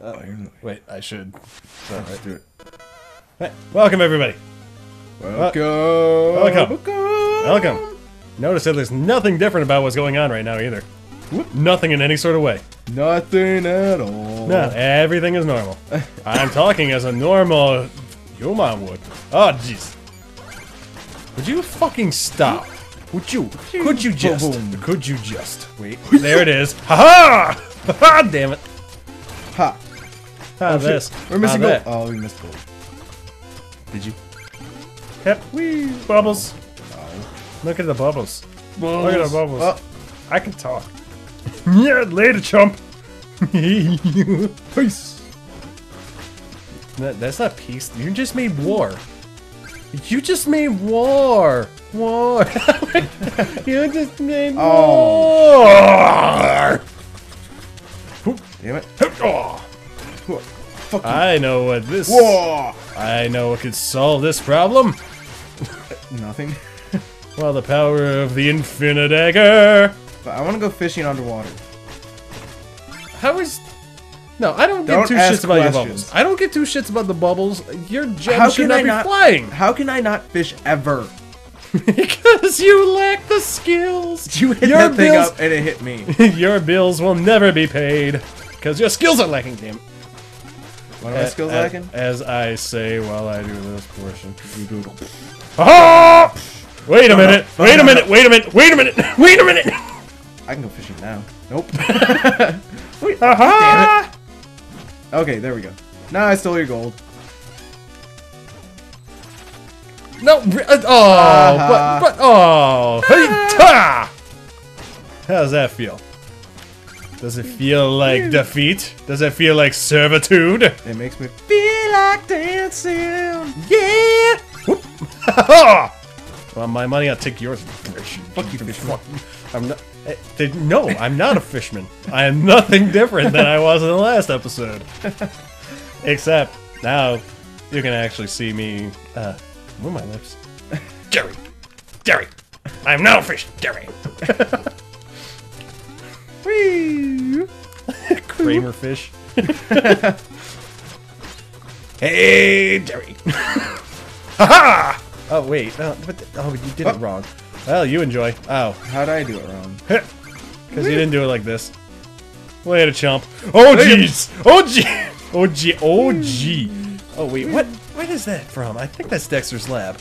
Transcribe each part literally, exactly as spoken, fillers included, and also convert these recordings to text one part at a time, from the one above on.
Uh, Finally. Wait, I should. Sorry. Let's do it. Hey, welcome, everybody. Welcome. Welcome. Welcome. Welcome. Notice that there's nothing different about what's going on right now either. Whoop. Nothing in any sort of way. Nothing at all. No, everything is normal. I'm talking as a normal your mom would. Oh, jeez. Would you fucking stop? Would you? Could you just? Boom. Could you just? Wait. There it is. Ha ha! Ha! Damn it. Ha. Ha oh, this. Shit. We're missing gold. Oh, we missed gold. Did you? Yep. Wee. Bubbles. Oh. Look at the bubbles. bubbles. Look at the bubbles. Oh. I can talk. Yeah, later, chump. Peace. That, that's not peace. You just made war. You just made war. War. You just made oh. war. Damn it. Oh. Fuck you. I know what this. War. I know what could solve this problem. Nothing. Well, the power of the infinite dagger. But I want to go fishing underwater. How is? No, I don't, don't give two shits about questions. Your bubbles. I don't give two shits about the bubbles. Your gem should not I be not, flying. How can I not fish ever? Because you lack the skills. You hit your that bills, thing up and it hit me. Your bills will never be paid because your skills are lacking. Damn it. What are my skills at, lacking? As I say while I do this portion. Oh! Wait a minute! No, no, no, wait a minute! No, no. Wait a minute! Wait a minute! Wait a minute! I can go fishing now. Nope. Wait, uh-huh. Damn it. Okay, there we go. Nah, I stole your gold. No, uh, oh, uh-huh. but, but, oh, ah. How does that feel? Does it feel like defeat? Does it feel like servitude? It makes me feel like dancing. Yeah. Whoop. Well, my money, I'll take yours. Fuck you, fishman. I'm not. No, I'm not a fishman. I am nothing different than I was in the last episode. Except now you can actually see me. Uh, where are my lips? Gary! Gary! I'm not a fish! Gary! Whee! Kramer Fish. Hey, Gary! Ha-ha! Oh, wait. No, but oh, you did oh. it wrong. Well, you enjoy. Oh. How did I do it wrong? Because you didn't do it like this. Later, chump. Oh, jeez! Oh, jeez! Oh, gee! Oh, gee! Oh, wait. What? What is that from? I think that's Dexter's Lab.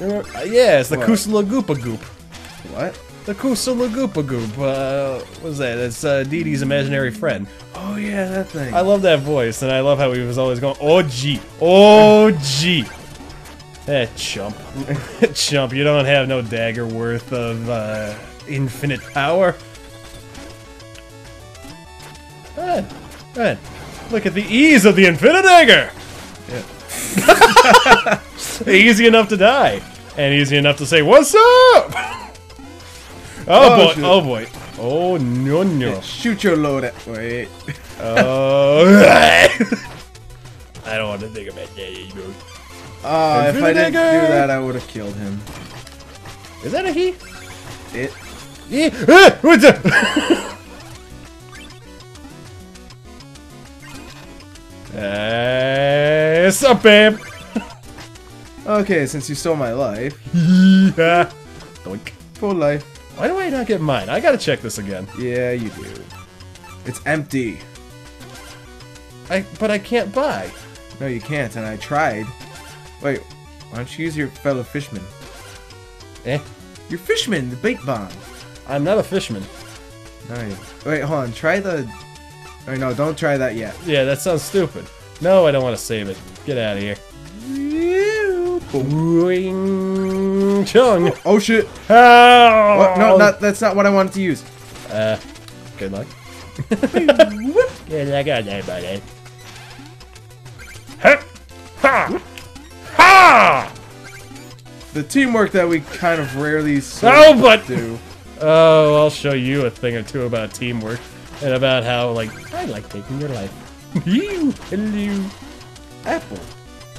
Uh, yeah, it's the Kusala Goopa Goop. What? The Kusala Goopa Goop. Uh, what was that? It's uh, Dee Dee's imaginary friend. Oh, yeah, that thing. I love that voice, and I love how he was always going, oh, gee! Oh, gee! Eh, chump. Chump, you don't have no dagger worth of, uh, infinite power. Go ahead. Go ahead. Look at the ease of the infinite dagger! Yeah. Easy enough to die. And easy enough to say, what's up? Oh, oh boy, shoot. Oh boy. Oh, no, no. Shoot your load at- wait. Oh, I don't want to think about that anymore. Oh, uh, if I didn't do that, I would have killed him. Is that a he? It. Yeah. Ah, what's up? Hey, what's up, babe? Okay, since you stole my life. Yeah. Doink. Full life. Why do I not get mine? I gotta check this again. Yeah, you do. It's empty. I. But I can't buy. No, you can't, and I tried. Wait, why don't you use your fellow fishman? Eh? Your fishman, the bait bomb. I'm not a fishman. Alright. Wait, hold on. Try the... Oh, no, don't try that yet. Yeah, that sounds stupid. No, I don't want to save it. Get out of here. Boing chung. Oh, oh shit. Oh. What? No, not, that's not what I wanted to use. Uh, good luck. Good luck on that, buddy. Ha! Ha! Ha! The teamwork that we kind of rarely sort oh, but, do. Oh, I'll show you a thing or two about teamwork and about how, like, I like taking your life. You, hello, apple.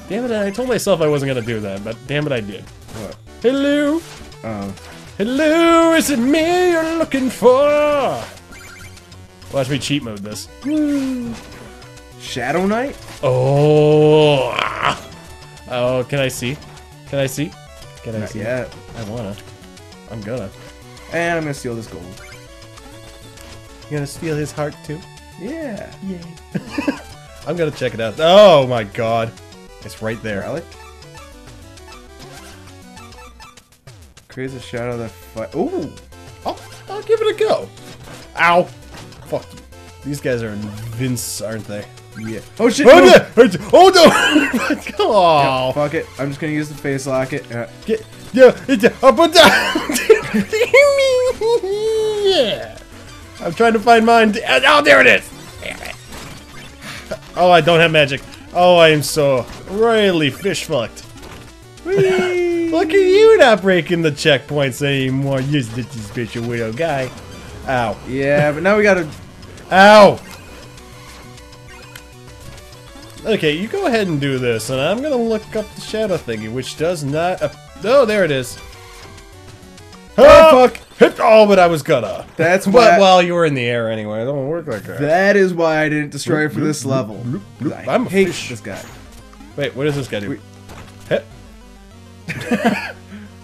Damn it! I told myself I wasn't gonna do that, but damn it, I did. What? Hello. Oh. Uh, hello, is it me you're looking for? Watch me cheat mode this. Woo. Shadow Knight? Oh. Ah. Oh, can I see? Can I see? Can I Not see? Yet. I wanna. I'm gonna. And I'm gonna steal this gold. You gonna steal his heart too? Yeah. Yay. I'm gonna check it out. Oh my god. It's right there. Really? Creates a shadow that fight. Ooh. I'll, I'll give it a go. Ow. Fuck you. These guys are invince, aren't they? Yeah. Oh shit! Oh no! Oh no! Come on! Yeah, fuck it. I'm just gonna use the face lock it. Uh, Get, yeah, it's up and down! Yeah! I'm trying to find mine. Oh, there it is! Damn it. Oh, I don't have magic. Oh, I am so really fish fucked. Look at you not breaking the checkpoints anymore. You this bitch, a widow guy. Ow. Yeah, but now we gotta. Ow! Okay, you go ahead and do this, and I'm gonna look up the shadow thingy, which does not. Uh, oh, there it is. Oh, oh fuck! Hit all, but I was gonna. That's what. But while you were in the air, anyway, it don't work like that. That is why I didn't destroy bloop, it for bloop, this bloop, level. Bloop, bloop. I I'm hate a fish. This guy. Wait, what does this guy do? Hit.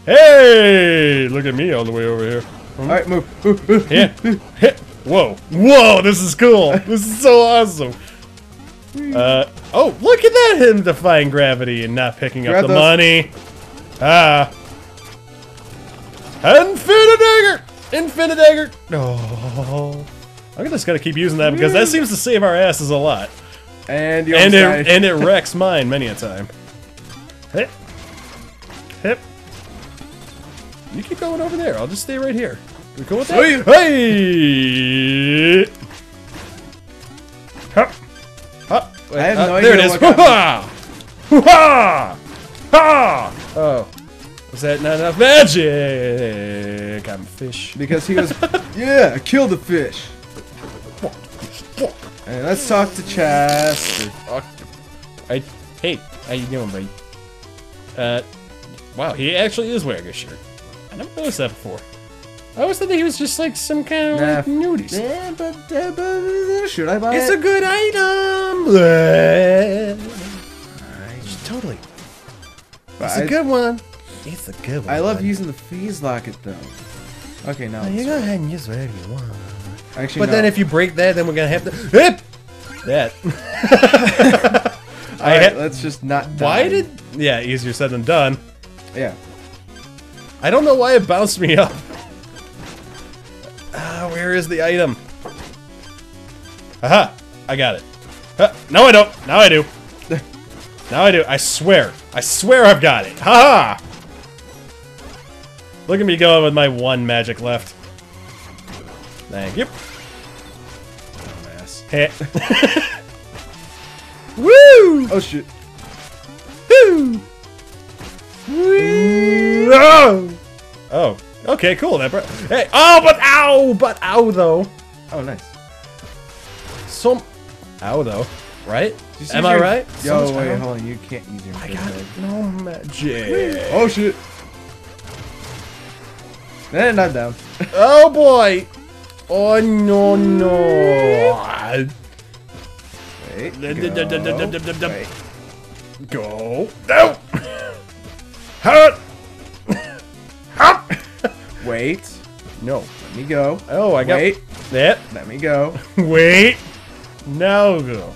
Hey! Look at me all the way over here. All right, move. Move, move. Hit. Hit. Whoa! Whoa! This is cool. This is so awesome. Uh, oh, look at that, him defying gravity and not picking Grab up the those. money. Ah. Infinidagger! Infinidagger! Oh. I'm just gonna keep using that because that seems to save our asses a lot. And you and, it, and it wrecks mine many a time. Hip. Hip. You keep going over there. I'll just stay right here. You cool with that? Hey! Hey! Hup. Hup. Wait, I have uh, no idea. There it is. Hoo-ha! Hoo-ha! Ha! Oh. Is that not enough magic? I'm a fish. Because he was. Yeah, I killed the fish. Alright, let's talk to Chas. I, hey, how you doing, buddy? Uh, wow, he actually is wearing a shirt. I never noticed that before. I always thought that he was just like some kind of nah. like nudies. Yeah, but, uh, but should I buy it's it? It's a good item. Right. Totally. But it's I, a good one. It's a good one. I love using the phase locket though. Okay, now you go ahead and use whatever you want. Actually, but no. then if you break that, then we're gonna have to hip that. All I right, let's just not. Die. Why did? Yeah, easier said than done. Yeah. I don't know why it bounced me up. Ah, where is the item? Aha! I got it. Huh. No, I don't. Now I do. Now I do. I swear. I swear I've got it. Ha ha! Look at me going with my one magic left. Thank you. Dumbass. Heh. Woo! Oh shit. Woo! Woo! Oh! Oh. Okay, cool. That bro. Hey. Oh, but ow! But ow though. Oh, nice. Some. Ow though. Right? Am I your... right? Yo, so wait, hold on. You can't use your. I got no magic. Woo. Oh shit. Eh, not down. Oh boy! Oh no no! Wait, go! Wait. Go! No! Hut! Hut! Wait! No! Let me go! Oh, I got. Wait! That. Let me go! Wait! Now go!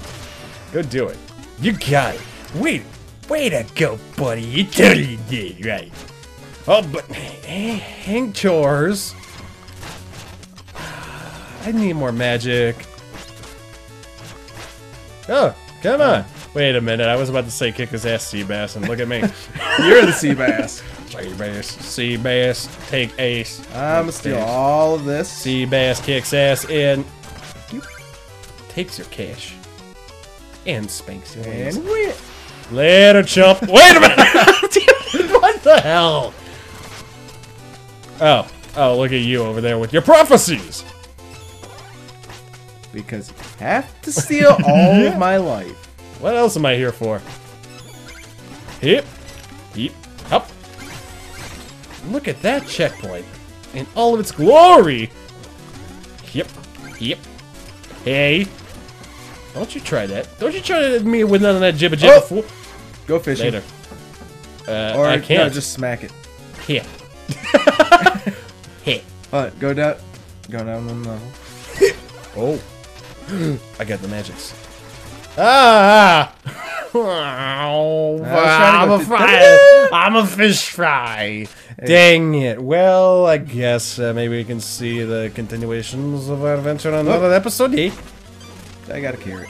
Go do it! You got it! Wait! Way to go, buddy! You totally did right. Oh, but hang chores. I need more magic. Oh, come on. Wait a minute. I was about to say kick his ass, sea bass, and look at me. You're the sea bass. Sea bass. Sea bass. Take ace. I'm going to steal all of this. Sea bass kicks ass and takes your cash. And spanks your ass. And wait. Later, chump. Wait a minute. What the hell? Oh, oh, look at you over there with your prophecies! Because you have to steal all yeah. of my life. What else am I here for? Hip, hip, up. Look at that checkpoint in all of its glory! Hip, hip, hey, Don't you try that. Don't you try that at me with none of that jibba jibba, oh! Fool. Go fishing. Later. Uh, or I can't. No, just smack it. Here. Here. Alright, go down. Go down one level. Oh. I got the magics. Ah! Oh, I'm a fry. I'm a fish fry. Hey. Dang it. Well, I guess uh, maybe we can see the continuations of our adventure on another oh. episode. Hey. I got a carrot.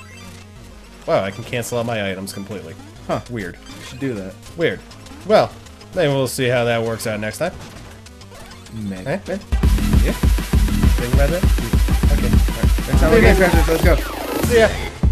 Wow, I can cancel out my items completely. Huh, weird. You should do that. Weird. Well, then we'll see how that works out next time. Maybe. Hey, man. Yeah. Think about that? Okay. All right. Next time we get crashes, let's go. See ya.